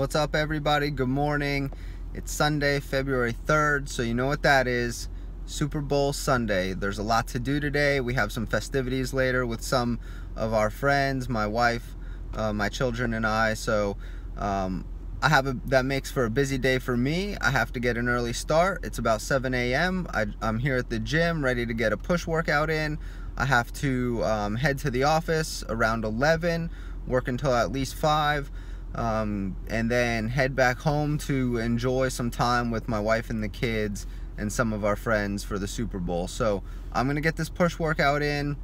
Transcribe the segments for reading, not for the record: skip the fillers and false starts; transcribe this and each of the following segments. What's up, everybody? Good morning. It's Sunday, February 3rd, so you know what that is. Super Bowl Sunday. There's a lot to do today. We have some festivities later with some of our friends, my wife, my children, and I. So that makes for a busy day for me. I have to get an early start. It's about 7 a.m. I'm here at the gym ready to get a push workout in. I have to head to the office around 11, work until at least 5, and then head back home to enjoy some time with my wife and the kids and some of our friends for the Super Bowl. So I'm gonna get this push workout in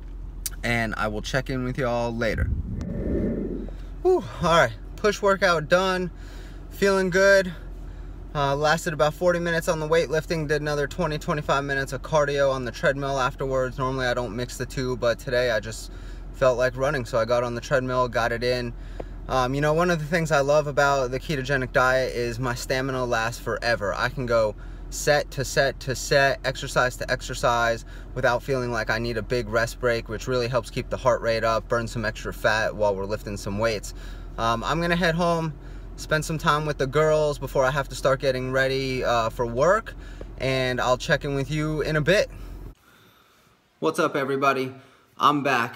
and I will check in with y'all later. Whew, all right, push workout done. Feeling good. Lasted about 40 minutes on the weightlifting, did another 20-25 minutes of cardio on the treadmill afterwards. Normally I don't mix the two, but today I just felt like running, so I got on the treadmill, got it in. You know, one of the things I love about the ketogenic diet is my stamina lasts forever. I can go set to set to set, exercise to exercise, without feeling like I need a big rest break, which really helps keep the heart rate up, burn some extra fat while we're lifting some weights. I'm gonna head home, spend some time with the girls before I have to start getting ready for work, and I'll check in with you in a bit. What's up, everybody? I'm back.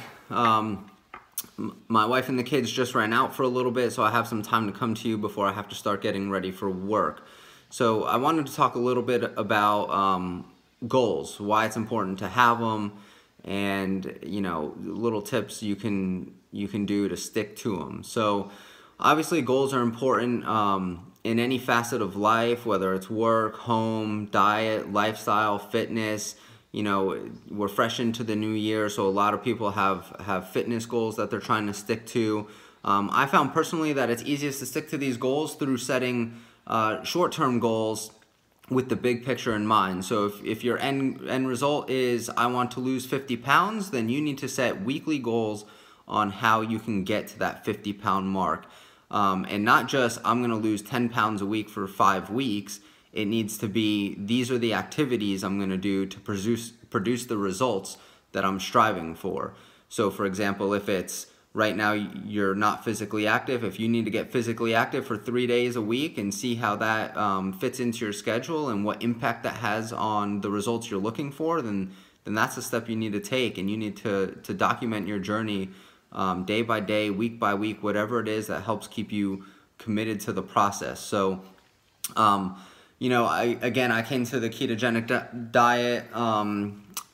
My wife and the kids just ran out for a little bit, so I have some time to come to you before I have to start getting ready for work. So I wanted to talk a little bit about goals, why it's important to have them, and, you know, little tips you can do to stick to them. So obviously, goals are important in any facet of life, whether it's work, home, diet, lifestyle, fitness. You know, we're fresh into the new year, so a lot of people have fitness goals that they're trying to stick to. I found personally that it's easiest to stick to these goals through setting short-term goals with the big picture in mind. So if your end result is, I want to lose 50 pounds, then you need to set weekly goals on how you can get to that 50-pound mark. And not just, I'm gonna lose 10 pounds a week for 5 weeks. It needs to be, these are the activities I'm gonna do to produce the results that I'm striving for. So for example, if it's right now you're not physically active, if you need to get physically active for 3 days a week and see how that fits into your schedule and what impact that has on the results you're looking for, then that's a step you need to take, and you need to document your journey day by day, week by week, whatever it is that helps keep you committed to the process. So, you know, I came to the ketogenic diet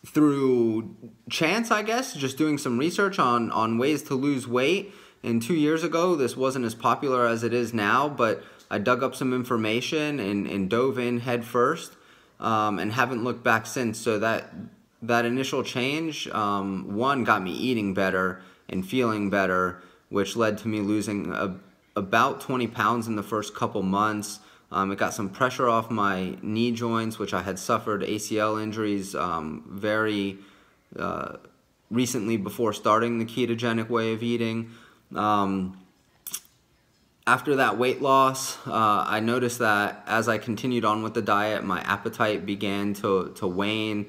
through chance, I guess, just doing some research on ways to lose weight. And 2 years ago, this wasn't as popular as it is now, but I dug up some information and dove in head first and haven't looked back since. So that initial change, one, got me eating better and feeling better, which led to me losing about 20 pounds in the first couple months. It got some pressure off my knee joints, which I had suffered ACL injuries very recently before starting the ketogenic way of eating. After that weight loss, I noticed that as I continued on with the diet, my appetite began to wane.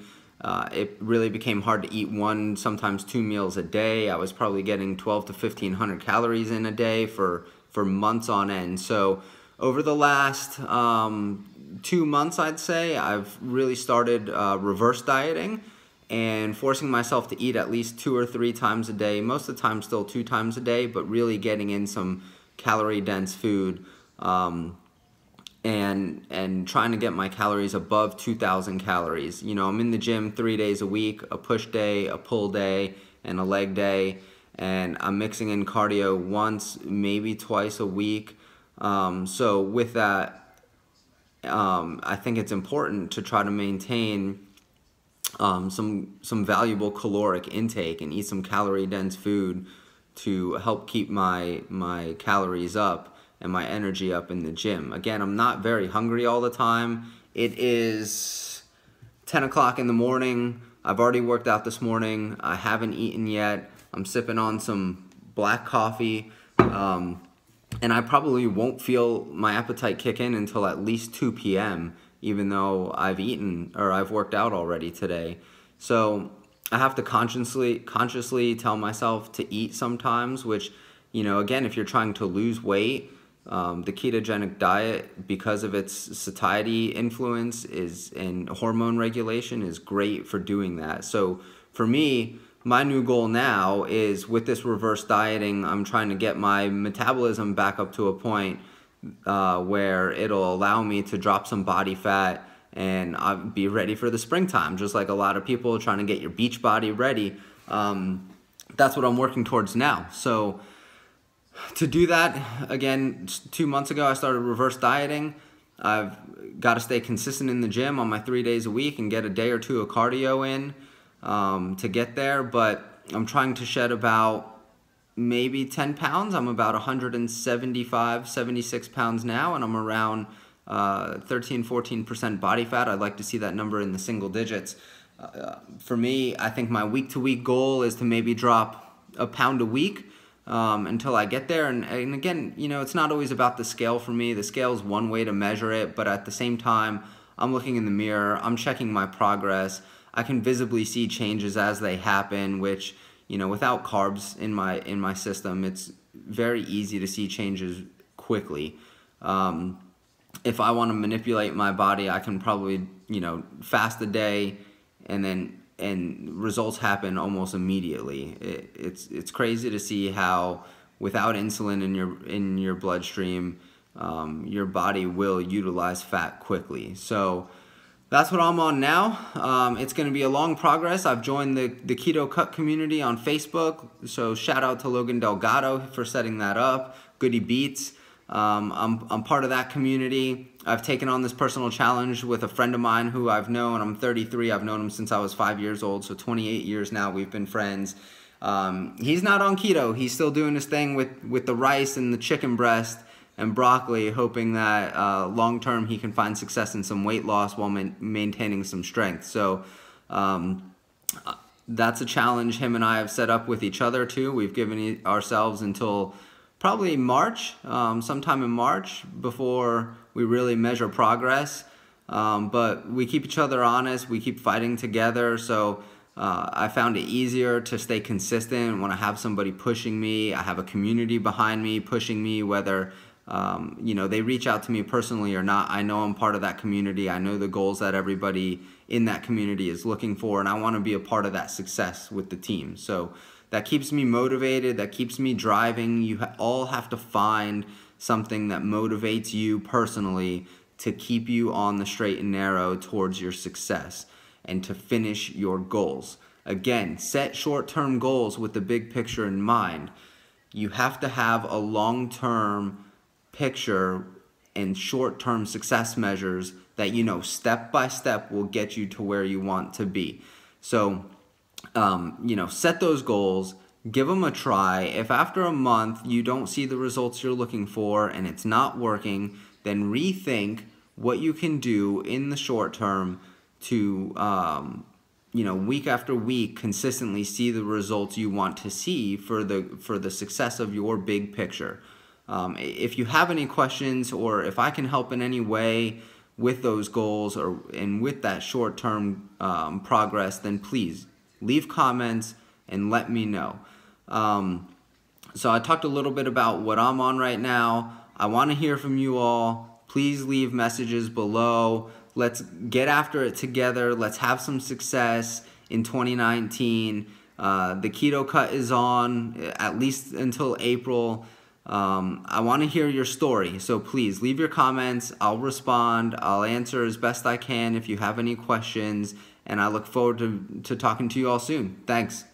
It really became hard to eat one, sometimes two meals a day. I was probably getting 12 to 1,500 calories in a day for months on end. So over the last 2 months, I'd say, I've really started reverse dieting and forcing myself to eat at least 2 or 3 times a day, most of the time still 2 times a day, but really getting in some calorie-dense food and trying to get my calories above 2,000 calories. You know, I'm in the gym 3 days a week, a push day, a pull day, and a leg day, and I'm mixing in cardio once, maybe twice a week. So with that, I think it's important to try to maintain some valuable caloric intake and eat some calorie-dense food to help keep my calories up and my energy up in the gym. Again, I'm not very hungry all the time. It is 10 o'clock in the morning. I've already worked out this morning. I haven't eaten yet. I'm sipping on some black coffee. And I probably won't feel my appetite kick in until at least 2 p.m., even though I've eaten or I've worked out already today. So I have to consciously tell myself to eat sometimes, which, you know, again, if you're trying to lose weight, The ketogenic diet, because of its satiety influence is and hormone regulation, is great for doing that. So for me, my new goal now is, with this reverse dieting, I'm trying to get my metabolism back up to a point where it'll allow me to drop some body fat and I'll be ready for the springtime, just like a lot of people trying to get your beach body ready. That's what I'm working towards now. So to do that, again, 2 months ago, I started reverse dieting. I've got to stay consistent in the gym on my 3 days a week and get a day or two of cardio in to get there. But I'm trying to shed about maybe 10 pounds. I'm about 175, 76 pounds now, and I'm around 13, 14% body fat. I'd like to see that number in the single digits. For me, I think my week-to-week goal is to maybe drop a pound a week until I get there. And again, you know, it's not always about the scale for me. The scale is one way to measure it, but at the same time, I'm looking in the mirror, I'm checking my progress. I can visibly see changes as they happen, which, you know, without carbs in my system, it's very easy to see changes quickly. If I want to manipulate my body, I can probably, you know, fast a day and results happen almost immediately. It's crazy to see how, without insulin in your bloodstream, your body will utilize fat quickly. So that's what I'm on now. It's going to be a long progress. I've joined the Keto Cut community on Facebook, so shout out to Logan Delgado for setting that up, Goody Beats. I'm part of that community. I've taken on this personal challenge with a friend of mine who I've known. I'm 33. I've known him since I was 5 years old, so 28 years now. We've been friends. He's not on keto. He's still doing his thing with the rice and the chicken breast and broccoli, hoping that long-term he can find success in some weight loss while maintaining some strength. So that's a challenge him and I have set up with each other too. We've given ourselves until probably March, sometime in March, before we really measure progress. But we keep each other honest, we keep fighting together, so I found it easier to stay consistent when I have somebody pushing me. I have a community behind me pushing me, whether you know, they reach out to me personally or not. I know I'm part of that community. I know the goals that everybody in that community is looking for, and I want to be a part of that success with the team. So that keeps me motivated, that keeps me driving. You all have to find something that motivates you personally to keep you on the straight and narrow towards your success and to finish your goals. Again, set short-term goals with the big picture in mind. You have to have a long-term picture and short-term success measures that you know step by step will get you to where you want to be. So you know, set those goals, give them a try. If after a month you don't see the results you're looking for and it's not working, then rethink what you can do in the short term to, you know, week after week consistently see the results you want to see for the success of your big picture. If you have any questions, or if I can help in any way with those goals and with that short-term progress, then please leave comments and let me know. So I talked a little bit about what I'm on right now. I want to hear from you all. Please leave messages below. Let's get after it together. Let's have some success in 2019. The Keto Cut is on at least until April. I want to hear your story. So please leave your comments. I'll respond. I'll answer as best I can if you have any questions. And I look forward to talking to you all soon. Thanks.